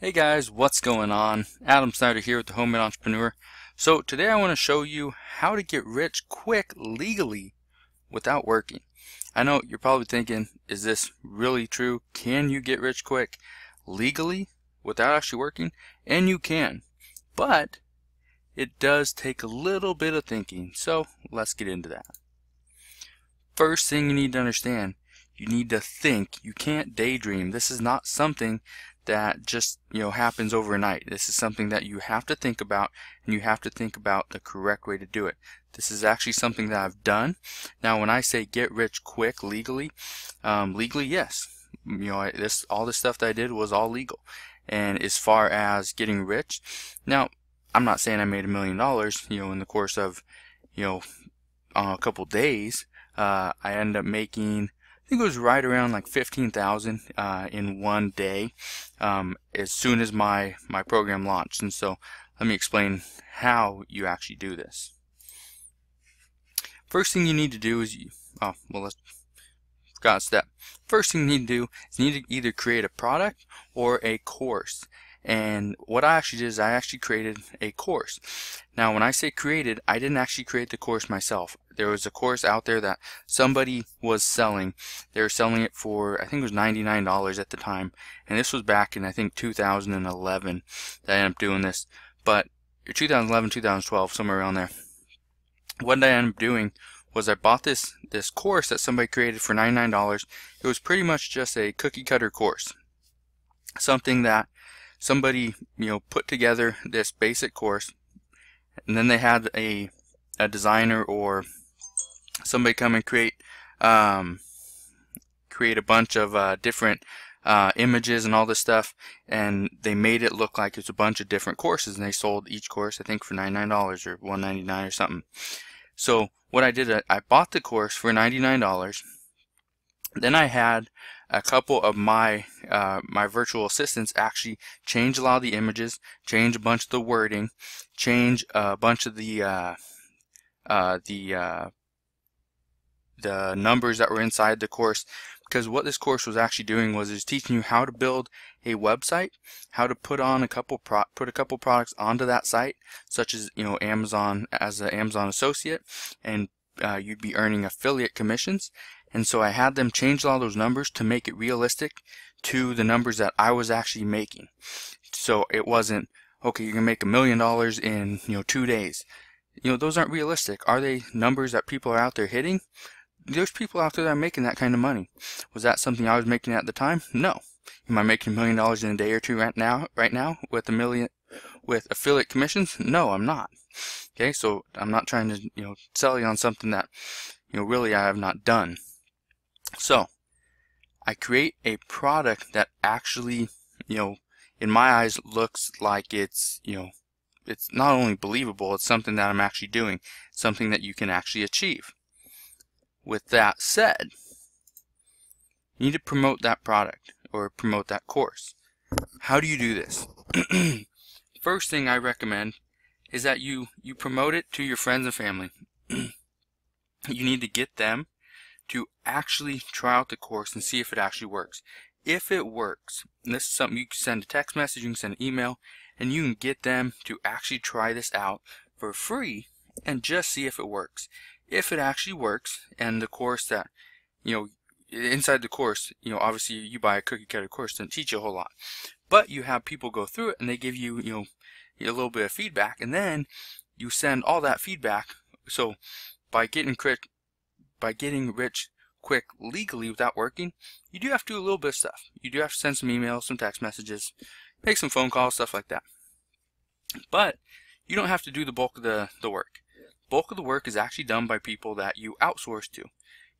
Hey guys, what's going on? Adam Snyder here with the Homemade Entrepreneur. So today I want to show you how to get rich quick legally without working. I know you're probably thinking, is this really true? Can you get rich quick legally without actually working? And you can, but it does take a little bit of thinking. So let's get into that. First thing you need to understand, you need to think. You can't daydream. This is not something that just happens overnight. This is something that you have to think about, and you have to think about the correct way to do it. This is actually something that I've done. Now when I say get rich quick legally, yes, all the stuff that I did was all legal. And as far as getting rich, now I'm not saying I made $1 million in the course of a couple days. I ended up making, I think it was right around like $15,000 in one day, as soon as my program launched. And so let me explain how you actually do this. First thing you need to do is First thing you need to do is either create a product or a course. And what I actually did is I actually created a course. Now when I say created, I didn't actually create the course myself. There was a course out there that somebody was selling. They were selling it for, I think it was $99 at the time. And this was back in, I think, 2011 that I ended up doing this. But 2011, 2012, somewhere around there. What I ended up doing was I bought this course that somebody created for $99. It was pretty much just a cookie cutter course. Something that somebody put together, this basic course, and then they had a designer or somebody come and create a bunch of different images and all this stuff, and they made it look like it's a bunch of different courses, and they sold each course, I think, for $99 or $199 or something. So what I did, I bought the course for $99. Then I had a couple of my virtual assistants actually change a lot of the images, change a bunch of the wording, change a bunch of the numbers that were inside the course, because what this course was actually doing was it's teaching you how to build a website, how to put on a couple products onto that site, such as Amazon as an Amazon Associate, and you'd be earning affiliate commissions. And so I had them change all those numbers to make it realistic to the numbers that I was actually making. So it wasn't, okay, you're gonna make $1 million in 2 days. Those aren't realistic. Are they numbers that people are out there hitting? There's people out there that are making that kind of money. Was that something I was making at the time? No. Am I making $1 million in a day or two right now with affiliate commissions? No, I'm not. Okay, so I'm not trying to sell you on something that really I have not done. So I create a product that actually, in my eyes looks like it's, it's not only believable, it's something that I'm actually doing, something that you can actually achieve. With that said, you need to promote that product or promote that course. How do you do this? First thing I recommend is that you promote it to your friends and family. You need to get them to actually try out the course and see if it actually works. If it works, and this is something you can send a text message, you can send an email, and you can get them to actually try this out for free and just see if it works. If it actually works, and the course that, inside the course, obviously you buy a cookie cutter course, doesn't teach you a whole lot. But you have people go through it and they give you, a little bit of feedback, and then you send all that feedback. So by getting rich quick legally without working, you do have to do a little bit of stuff. You do have to send some emails, some text messages, make some phone calls, stuff like that. But you don't have to do the bulk of the work. Bulk of the work is actually done by people that you outsource to.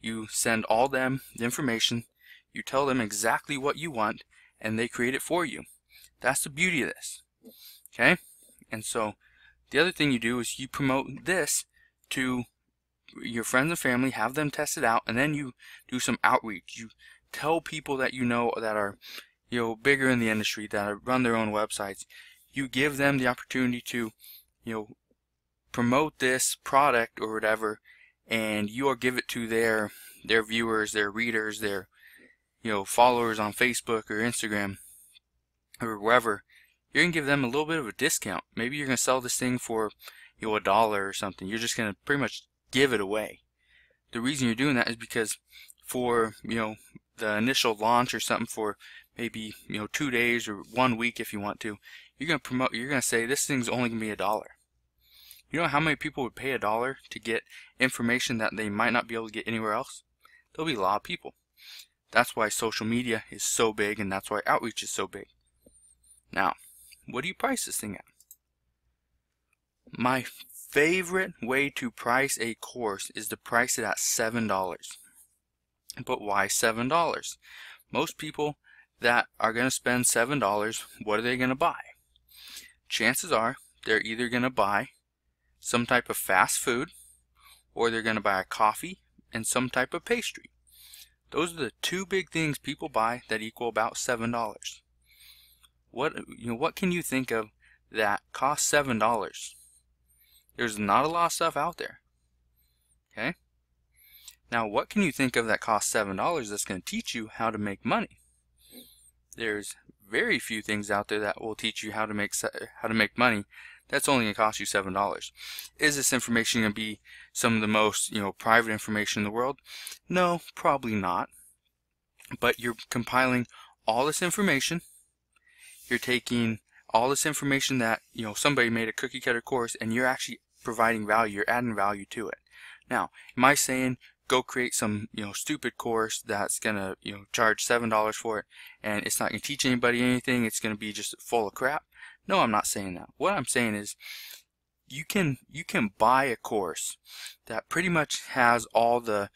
You send all them the information, you tell them exactly what you want, and they create it for you. That's the beauty of this. Okay? And so the other thing you do is you promote this to your friends and family, have them test it out, and then you do some outreach. You tell people that that are bigger in the industry, that run their own websites. You give them the opportunity to promote this product or whatever, and you give it to their viewers, their readers, their followers on Facebook or Instagram. or wherever, you're going to give them a little bit of a discount. Maybe you're going to sell this thing for, you know, $1 or something. You're just going to pretty much give it away. The reason you're doing that is because for, you know, the initial launch or something for maybe, you know, 2 days or 1 week if you want to, you're going to promote, you're going to say this thing's only going to be $1. You know how many people would pay $1 to get information that they might not be able to get anywhere else? There'll be a lot of people. That's why social media is so big, and that's why outreach is so big. Now, what do you price this thing at? My favorite way to price a course is to price it at $7. But why $7? Most people that are going to spend $7, what are they going to buy? Chances are they're either going to buy some type of fast food, or they're going to buy a coffee and some type of pastry. Those are the two big things people buy that equal about $7. What can you think of that costs $7? There's not a lot of stuff out there. Okay? Now, what can you think of that costs $7 that's going to teach you how to make money? There's very few things out there that will teach you how to make money. That's only going to cost you $7. Is this information going to be some of the most, you know, private information in the world? No, probably not. But you're compiling all this information. You're taking all this information that, you know, somebody made a cookie cutter course, and you're actually providing value. You're adding value to it. Now, am I saying go create some, you know, stupid course that's going to, you know, charge $7 for it, and it's not going to teach anybody anything? It's going to be just full of crap? No, I'm not saying that. What I'm saying is you can buy a course that pretty much has all the,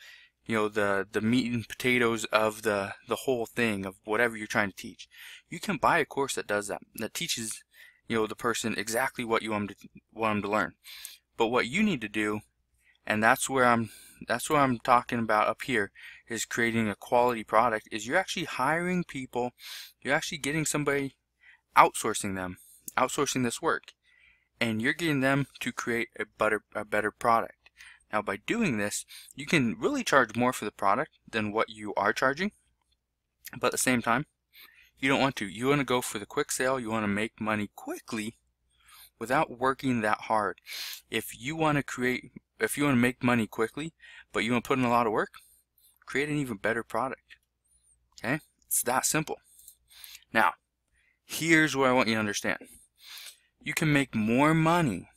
you know, the meat and potatoes of the whole thing of whatever you're trying to teach. You can buy a course that does that teaches, you know, the person exactly what you want them to learn. But what you need to do, and that's where I'm talking about up here, is creating a quality product, is you're actually hiring people, you're actually getting somebody, outsourcing this work, and you're getting them to create a better product. Now, by doing this, you can really charge more for the product than what you are charging, but at the same time, you don't want to. You want to go for the quick sale. You want to make money quickly without working that hard. If you want to make money quickly, but you want to put in a lot of work, create an even better product. Okay? It's that simple. Now, here's what I want you to understand. You can make more money.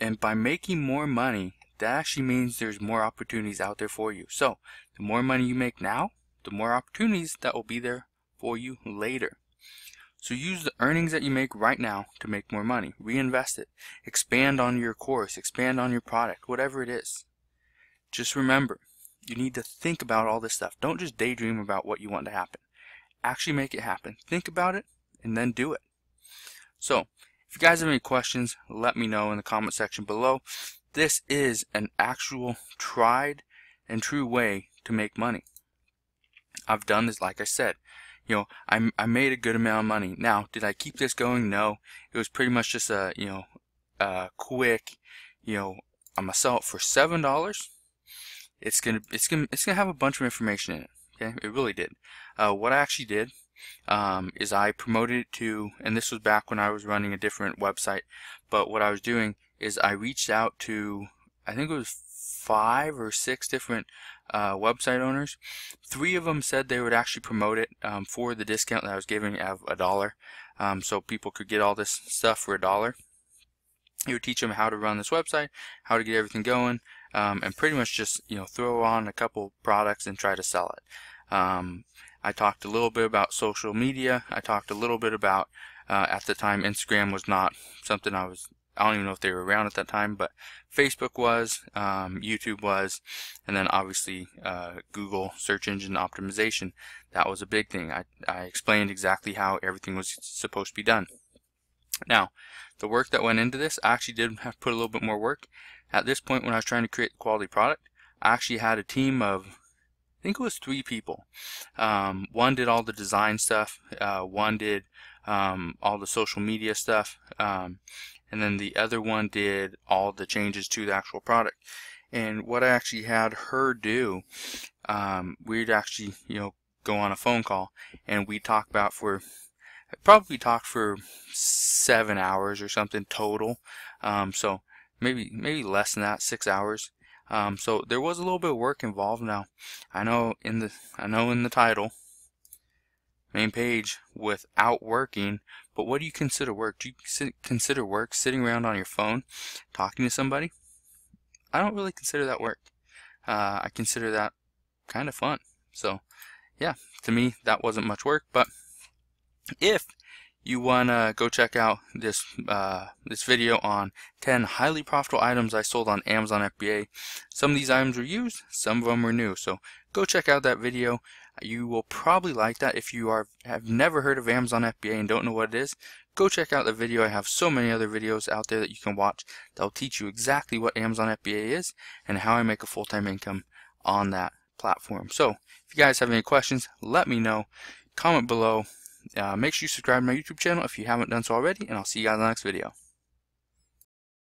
And by making more money, that actually means there's more opportunities out there for you. So, the more money you make now, the more opportunities that will be there for you later. So use the earnings that you make right now to make more money. Reinvest it. Expand on your course. Expand on your product. Whatever it is. Just remember, you need to think about all this stuff. Don't just daydream about what you want to happen. Actually make it happen. Think about it and then do it. So, if you guys have any questions, let me know in the comment section below. This is an actual tried and true way to make money. I've done this, like I said. You know, I made a good amount of money. Now, did I keep this going? No. It was pretty much just a, you know, quick, you know, I'm gonna sell it for $7. It's gonna have a bunch of information in it. Okay, it really did. What I actually did is I promoted it to, and this was back when I was running a different website, but what I was doing is I reached out to, I think it was 5 or 6 different website owners. 3 of them said they would actually promote it for the discount that I was giving of $1, so people could get all this stuff for $1. It would teach them how to run this website, how to get everything going, and pretty much just, you know, throw on a couple products and try to sell it. I talked a little bit about social media. I talked a little bit about, at the time, Instagram was not something I don't even know if they were around at that time, but Facebook was, YouTube was, and then obviously Google search engine optimization. That was a big thing. I explained exactly how everything was supposed to be done. Now, the work that went into this, I actually did have to put a little bit more work. At this point, when I was trying to create the quality product, I actually had a team of, I think it was 3 people. One did all the design stuff, one did all the social media stuff, and then the other one did all the changes to the actual product. And what I actually had her do, we'd actually, you know, go on a phone call, and we'd talk about for I probably talked for 7 hours or something total, so maybe less than that, 6 hours. So there was a little bit of work involved. Now, I know in the title, main page, without working, but what do you consider work? Do you consider work sitting around on your phone talking to somebody? I don't really consider that work. I consider that kind of fun. So yeah, to me that wasn't much work. But if you wanna go check out this this video on 10 highly profitable items I sold on Amazon FBA, some of these items were used, some of them were new. So go check out that video. You will probably like that. If you have never heard of Amazon FBA and don't know what it is, go check out the video. I have so many other videos out there that you can watch that will teach you exactly what Amazon FBA is and how I make a full-time income on that platform. So if you guys have any questions, let me know. Comment below. Make sure you subscribe to my YouTube channel if you haven't done so already, and I'll see you guys in the next video.